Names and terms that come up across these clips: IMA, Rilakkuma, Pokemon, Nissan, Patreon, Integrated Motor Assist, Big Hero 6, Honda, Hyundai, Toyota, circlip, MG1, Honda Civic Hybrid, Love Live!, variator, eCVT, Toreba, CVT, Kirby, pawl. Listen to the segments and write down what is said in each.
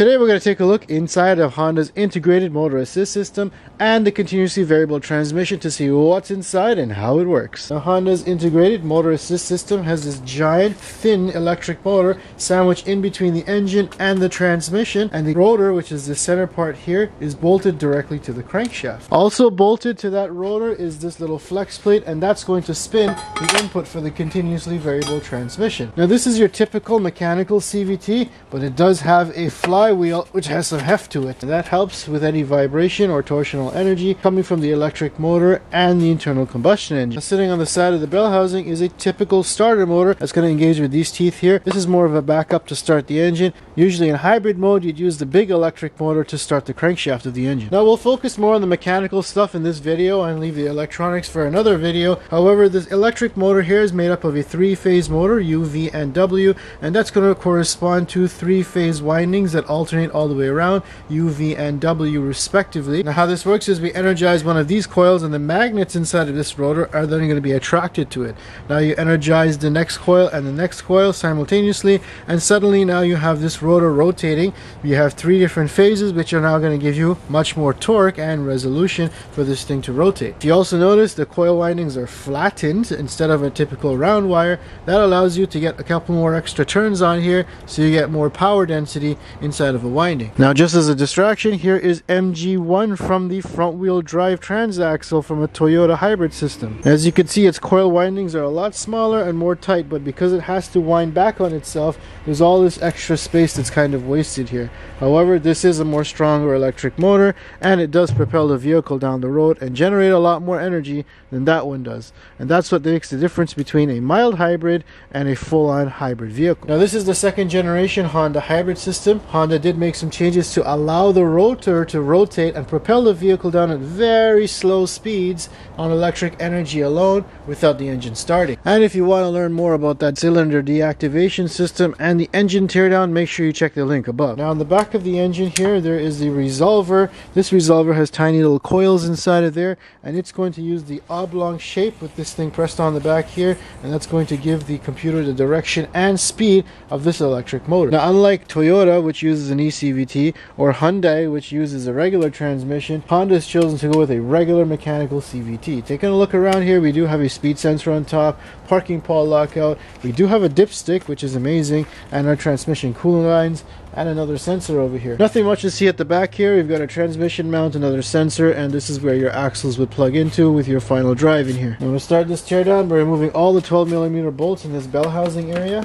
Today we're going to take a look inside of Honda's Integrated Motor Assist system and the continuously variable transmission to see what's inside and how it works. Now, Honda's Integrated Motor Assist system has this giant thin electric motor sandwiched in between the engine and the transmission, and the rotor, which is the center part here, is bolted directly to the crankshaft. Also bolted to that rotor is this little flex plate, and that's going to spin the input for the continuously variable transmission. Now, this is your typical mechanical CVT, but it does have a flywheel which has some heft to it, and that helps with any vibration or torsional energy coming from the electric motor and the internal combustion engine. Now, sitting on the side of the bell housing is a typical starter motor that's going to engage with these teeth here. This is more of a backup to start the engine. Usually in hybrid mode you'd use the big electric motor to start the crankshaft of the engine. Now, we'll focus more on the mechanical stuff in this video and leave the electronics for another video. However, this electric motor here is made up of a three-phase motor, U, V, and W, and that's going to correspond to three-phase windings that alternate all the way around, U, V, and W respectively. Now, how this works is we energize one of these coils, and the magnets inside of this rotor are then going to be attracted to it. Now you energize the next coil and the next coil simultaneously, and suddenly now you have this rotor rotating. You have three different phases, which are now going to give you much more torque and resolution for this thing to rotate. If you also notice, the coil windings are flattened instead of a typical round wire. That allows you to get a couple more extra turns on here, so you get more power density inside of a winding. Now, just as a distraction, here is MG1 from the front wheel drive transaxle from a Toyota hybrid system. As you can see, its coil windings are a lot smaller and more tight, but because it has to wind back on itself, there's all this extra space that's kind of wasted here. However, this is a more stronger electric motor, and it does propel the vehicle down the road and generate a lot more energy than that one does. And that's what makes the difference between a mild hybrid and a full-on hybrid vehicle. Now, this is the second generation Honda hybrid system. Honda did make some changes to allow the rotor to rotate and propel the vehicle down at very slow speeds on electric energy alone without the engine starting. And if you want to learn more about that cylinder deactivation system and the engine teardown, make sure you check the link above. Now, on the back of the engine here, there is the resolver. This resolver has tiny little coils inside of there, and it's going to use the oblong shape with this thing pressed on the back here, and that's going to give the computer the direction and speed of this electric motor. Now, unlike Toyota, which uses an eCVT, or Hyundai, which uses a regular transmission, Honda has chosen to go with a regular mechanical CVT. Taking a look around here, we do have a speed sensor on top, parking pawl lockout, we do have a dipstick, which is amazing, and our transmission cooling lines, and another sensor over here. Nothing much to see at the back here. We've got a transmission mount, another sensor, and this is where your axles would plug into with your final drive in here. I'm going to start this teardown by removing all the 12mm bolts in this bell housing area.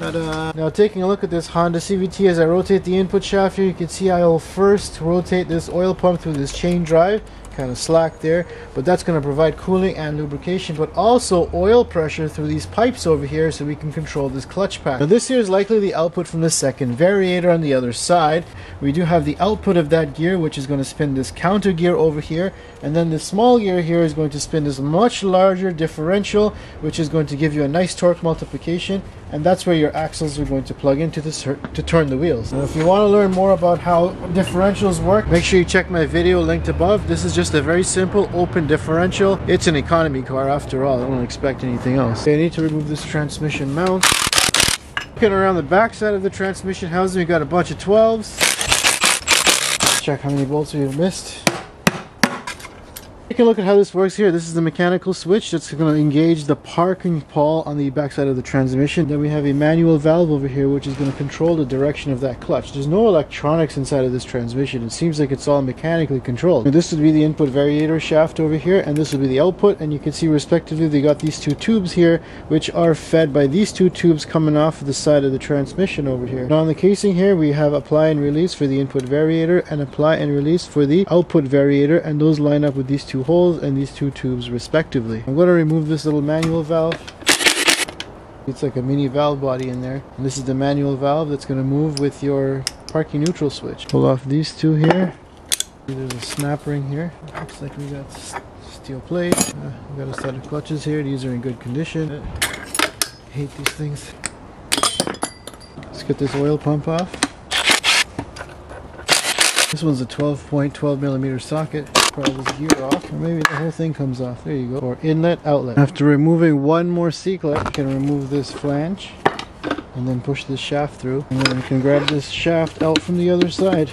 Now, taking a look at this Honda CVT, as I rotate the input shaft here, you can see I will first rotate this oil pump through this chain drive, kind of slack there, but that's going to provide cooling and lubrication, but also oil pressure through these pipes over here so we can control this clutch pack. Now, this here is likely the output from the second variator on the other side. We do have the output of that gear, which is going to spin this counter gear over here, and then the small gear here is going to spin this much larger differential, which is going to give you a nice torque multiplication, and that's where your axles are going to plug into this to turn the wheels. Now, if you want to learn more about how differentials work, make sure you check my video linked above. This is just a very simple open differential. It's an economy car after all. I don't expect anything else. Okay, I need to remove this transmission mount. Looking around the back side of the transmission housing, we got a bunch of 12s. Check how many bolts we've missed. Take a look at how this works here. This is the mechanical switch that's going to engage the parking pawl on the backside of the transmission. Then we have a manual valve over here, which is going to control the direction of that clutch. There's no electronics inside of this transmission. It seems like it's all mechanically controlled. Now, this would be the input variator shaft over here, and this would be the output, and you can see respectively they got these two tubes here, which are fed by these two tubes coming off the side of the transmission over here. Now, on the casing here we have apply and release for the input variator and apply and release for the output variator, and those line up with these two holes and these two tubes respectively. I'm going to remove this little manual valve. It's like a mini valve body in there, and this is the manual valve that's going to move with your parking neutral switch. Pull off these two here. There's a snap ring here. Looks like we got steel plate. We got a set of clutches here. These are in good condition. I hate these things. Let's get this oil pump off. This one's a 12.12mm socket. This gear off, or maybe the whole thing comes off. There you go. Or inlet, outlet. After removing one more C-clutch, you can remove this flange. and then push this shaft through, and then we can grab this shaft out from the other side.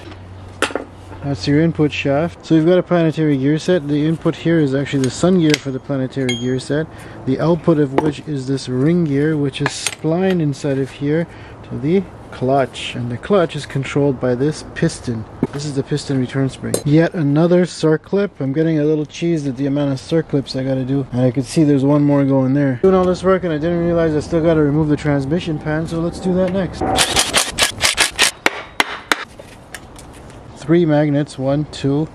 That's your input shaft. So we've got a planetary gear set. The input here is actually the sun gear for the planetary gear set, the output of which is this ring gear, which is splined inside of here to the clutch, and the clutch is controlled by this piston. This is the piston return spring. Yet another circlip. I'm getting a little cheesed at the amount of circlips I gotta do, and I can see there's one more going there. Doing all this work and I didn't realize I still gotta remove the transmission pan, so let's do that next. 3 magnets, 1, 2,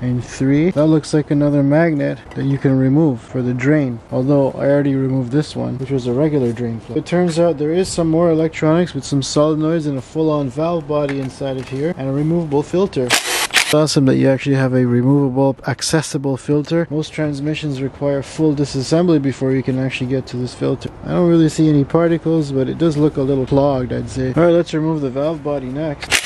and 3. That looks like another magnet that you can remove for the drain, although I already removed this one, which was a regular drain plug. It turns out there is some more electronics with some solenoids and a full-on valve body inside of here and a removable filter. It's awesome that you actually have a removable, accessible filter. Most transmissions require full disassembly before you can actually get to this filter. I don't really see any particles, but it does look a little clogged, I'd say. Alright, let's remove the valve body next.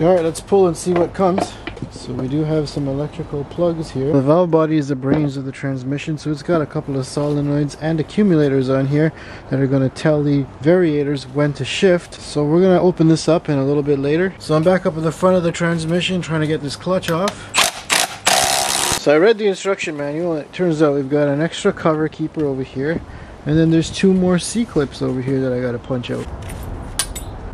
Alright, let's pull and see what comes. So we do have some electrical plugs here. The valve body is the brains of the transmission, so it's got a couple of solenoids and accumulators on here that are going to tell the variators when to shift. So we're going to open this up in a little bit later. So I'm back up at the front of the transmission trying to get this clutch off. So I read the instruction manual, and it turns out we've got an extra cover keeper over here, and then there's 2 more C-clips over here that I got to punch out.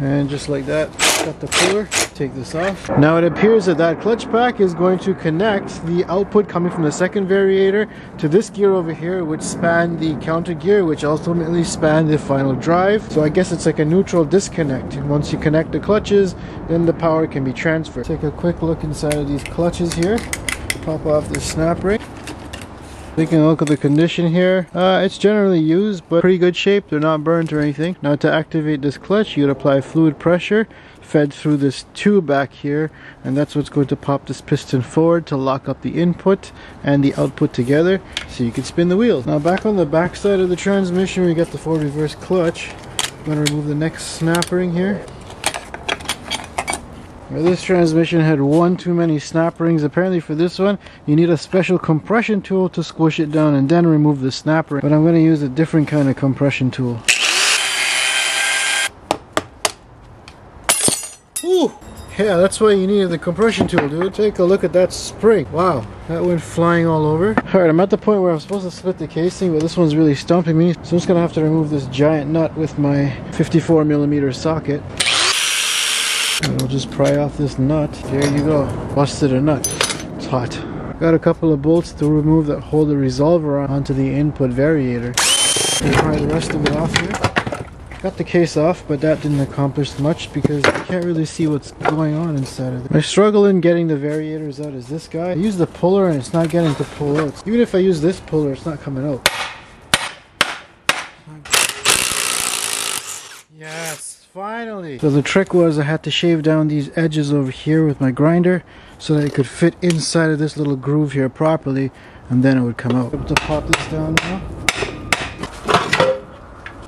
And just like that, cut the puller, take this off. Now it appears that that clutch pack is going to connect the output coming from the second variator to this gear over here, which span the counter gear, which ultimately span the final drive. So I guess it's like a neutral disconnect. And once you connect the clutches, then the power can be transferred. Take a quick look inside of these clutches here. Pop off this snap ring. Taking a look at the condition here, it's generally used, but pretty good shape. They're not burnt or anything. Now to activate this clutch, you'd apply fluid pressure fed through this tube back here, and that's what's going to pop this piston forward to lock up the input and the output together so you can spin the wheels. Now back on the back side of the transmission, we got the forward reverse clutch. I'm going to remove the next snap ring here. Now this transmission had one too many snap rings. Apparently for this one, you need a special compression tool to squish it down and then remove the snap ring. But I'm going to use a different kind of compression tool. Ooh! Yeah, that's why you needed the compression tool, dude. Take a look at that spring. Wow, that went flying all over. Alright, I'm at the point where I'm supposed to split the casing, but this one's really stomping me. So I'm just going to have to remove this giant nut with my 54mm socket. And we'll just pry off this nut. There you go. Busted a nut. It's hot. Got a couple of bolts to remove that hold the resolver onto the input variator. We'll pry the rest of it off here. Got the case off, but that didn't accomplish much because you can't really see what's going on inside of it. My struggle in getting the variators out is this guy. I use the puller and it's not getting to pull out. Even if I use this puller, it's not coming out. Yes! Finally! So the trick was I had to shave down these edges over here with my grinder so that it could fit inside of this little groove here properly, and then it would come out. I'm able to pop this down now.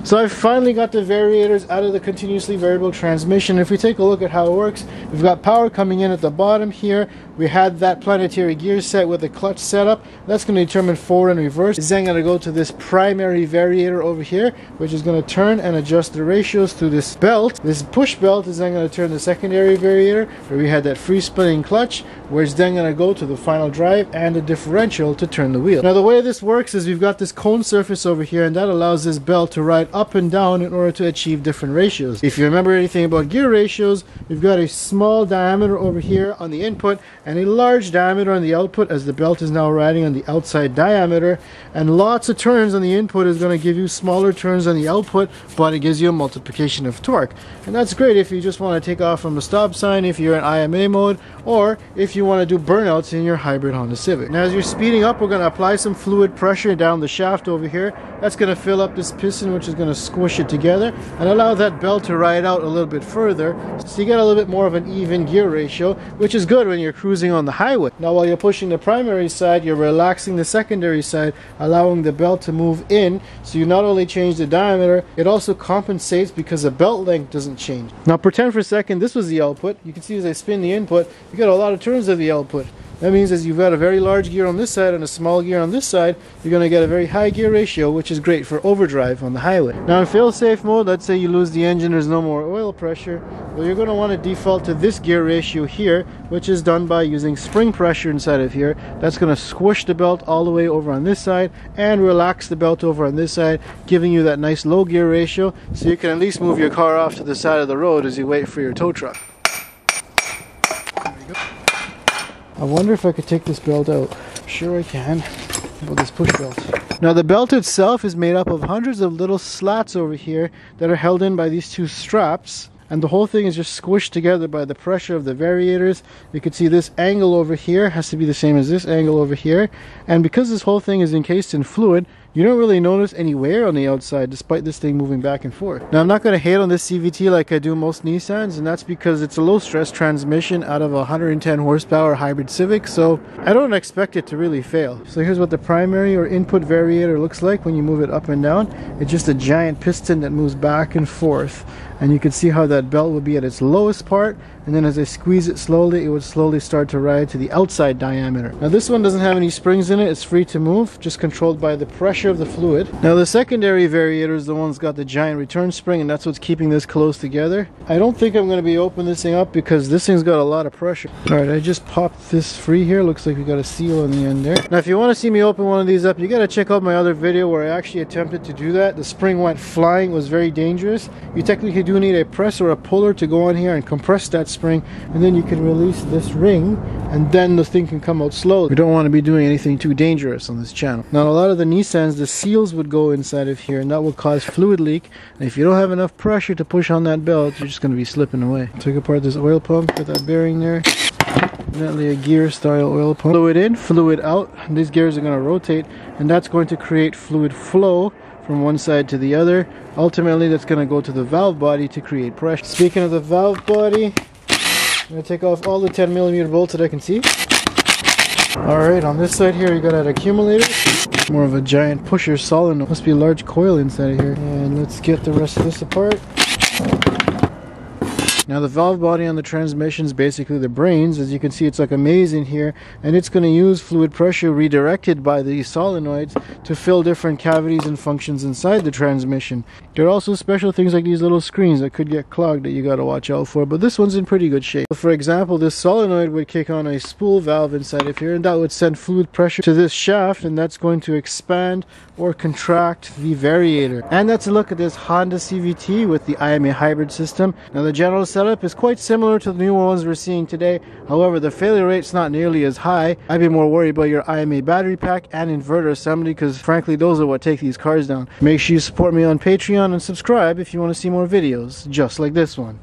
So I finally got the variators out of the continuously variable transmission. If we take a look at how it works, we've got power coming in at the bottom here. We had that planetary gear set with the clutch setup. That's going to determine forward and reverse. It's then going to go to this primary variator over here, which is going to turn and adjust the ratios through this belt. This push belt is then going to turn the secondary variator, where we had that free spinning clutch, where it's then going to go to the final drive and the differential to turn the wheel. Now the way this works is we've got this cone surface over here, and that allows this belt to ride up and down in order to achieve different ratios. If you remember anything about gear ratios, we've got a small diameter over here on the input and a large diameter on the output, as the belt is now riding on the outside diameter, and lots of turns on the input is going to give you smaller turns on the output, but it gives you a multiplication of torque, and that's great if you just want to take off from a stop sign, if you're in IMA mode, or if you want to do burnouts in your hybrid Honda Civic. Now as you're speeding up, we're going to apply some fluid pressure down the shaft over here. That's going to fill up this piston, which is going to squish it together and allow that belt to ride out a little bit further, so you get a little bit more of an even gear ratio, which is good when you're cruising on the highway. Now while you're pushing the primary side, you're relaxing the secondary side, allowing the belt to move in, so you not only change the diameter, it also compensates because the belt length doesn't change. Now pretend for a second this was the output. You can see as I spin the input, you got a lot of turns of the output. That means as you've got a very large gear on this side and a small gear on this side, you're going to get a very high gear ratio, which is great for overdrive on the highway. Now in fail-safe mode, let's say you lose the engine, there's no more oil pressure. Well, you're going to want to default to this gear ratio here, which is done by using spring pressure inside of here. That's going to squish the belt all the way over on this side and relax the belt over on this side, giving you that nice low gear ratio, so you can at least move your car off to the side of the road as you wait for your tow truck. I wonder if I could take this belt out. Sure I can. With this push belt. Now the belt itself is made up of hundreds of little slats over here that are held in by these two straps, and the whole thing is just squished together by the pressure of the variators. You can see this angle over here has to be the same as this angle over here, and because this whole thing is encased in fluid, you don't really notice any wear on the outside despite this thing moving back and forth. Now I'm not going to hate on this CVT like I do most Nissans, and that's because it's a low stress transmission out of a 110 horsepower hybrid Civic, so I don't expect it to really fail. So here's what the primary or input variator looks like when you move it up and down. It's just a giant piston that moves back and forth, and you can see how that belt would be at its lowest part, and then as I squeeze it slowly, it would slowly start to ride to the outside diameter. Now this one doesn't have any springs in it, it's free to move, just controlled by the pressure of the fluid. Now the secondary variator is the one that's got the giant return spring, and that's what's keeping this close together. I don't think I'm going to be opening this thing up because this thing's got a lot of pressure. Alright, I just popped this free here. Looks like we got a seal on the end there. Now if you want to see me open one of these up, you got to check out my other video where I actually attempted to do that. The spring went flying, was very dangerous. You technically do need a press or a puller to go on here and compress that spring, and then you can release this ring, and then the thing can come out slowly. We don't want to be doing anything too dangerous on this channel. Now a lot of the Nissans, the seals would go inside of here, and that will cause fluid leak, and if you don't have enough pressure to push on that belt, you're just going to be slipping away. Take apart this oil pump, put that bearing there. Definitely a gear style oil pump. Fluid in, fluid out, and these gears are going to rotate, and that's going to create fluid flow from one side to the other. Ultimately that's going to go to the valve body to create pressure. Speaking of the valve body, I'm going to take off all the 10mm bolts that I can see. Alright, on this side here you got an accumulator, more of a giant pusher solenoid. Must be a large coil inside of here. And let's get the rest of this apart. Now the valve body on the transmission is basically the brains. As you can see, it's like a maze in here, and it's going to use fluid pressure redirected by the solenoids to fill different cavities and functions inside the transmission. There are also special things like these little screens that could get clogged that you got to watch out for, but this one's in pretty good shape. For example, this solenoid would kick on a spool valve inside of here, and that would send fluid pressure to this shaft, and that's going to expand or contract the variator. And that's a look at this Honda CVT with the IMA hybrid system. Now the general setup is quite similar to the new ones we're seeing today. However, the failure rate's not nearly as high. I'd be more worried about your IMA battery pack and inverter assembly, because frankly those are what take these cars down. Make sure you support me on Patreon and subscribe if you want to see more videos just like this one.